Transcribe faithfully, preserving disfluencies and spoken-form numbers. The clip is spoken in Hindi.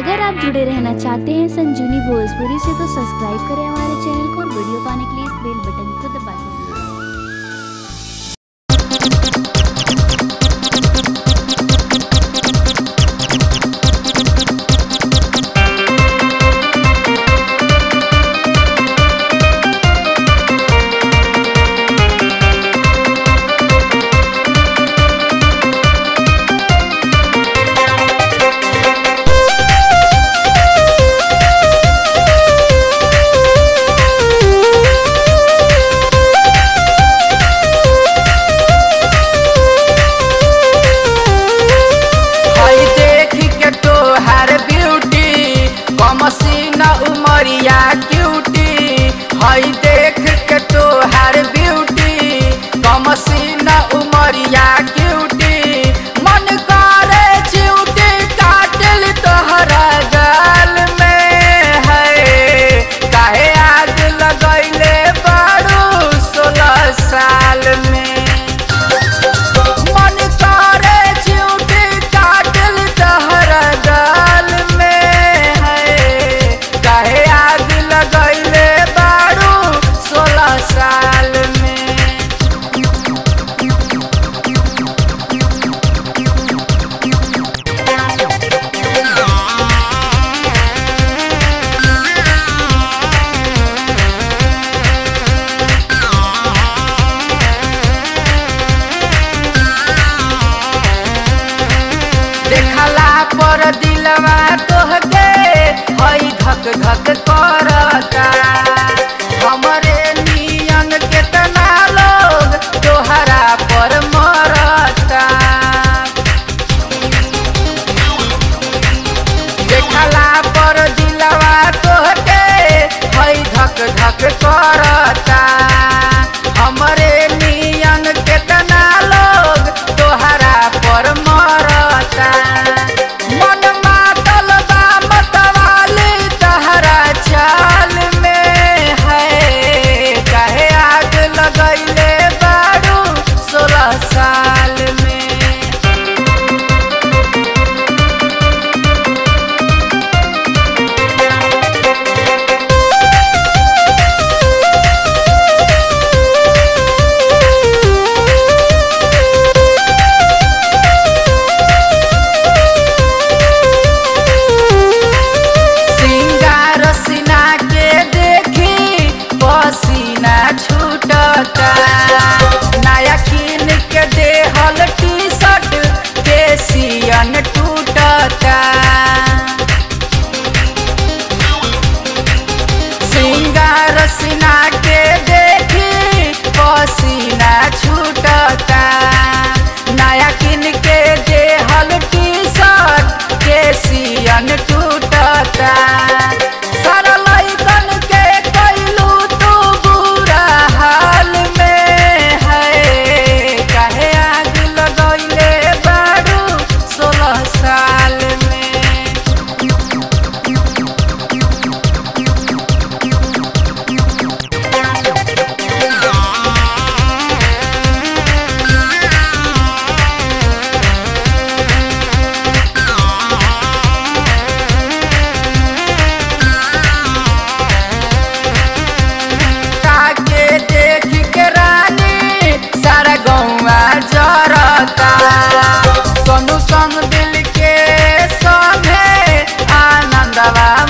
अगर आप जुड़े रहना चाहते हैं संजीवनी भोजपुरी से तो सब्सक्राइब करें हमारे चैनल को और वीडियो पाने के लिए इस बेल बटन को दबा दें। उमरिया क्यूटी हई देख के तोहार ब्यूटी कमसीन उमरिया क्यूटी मन करे चूटी काटल तोहरा गाल में है काहे आग लगैले बारू सोलह साल में मन करे चूटी काटल तोहरा गाल में है काहे आग लगैले बारू सोलह साल में। देखला पर दिलवा तोहके हई धक धक करता हमरे नियन केतना लोग तोहरा पर मरता देखला पर दिलवा तोहके हई धक धक करता हमरे नियन केतना लोग तोहरा पर मरता नया कीन के देहल टी शर्ट देसियन टूटता सिंगार सीना के देखी पसीना छूटता नया कीन के देहल टी शर्ट देसियन टूटता सोनू संग दिल के सोने आनंदवा।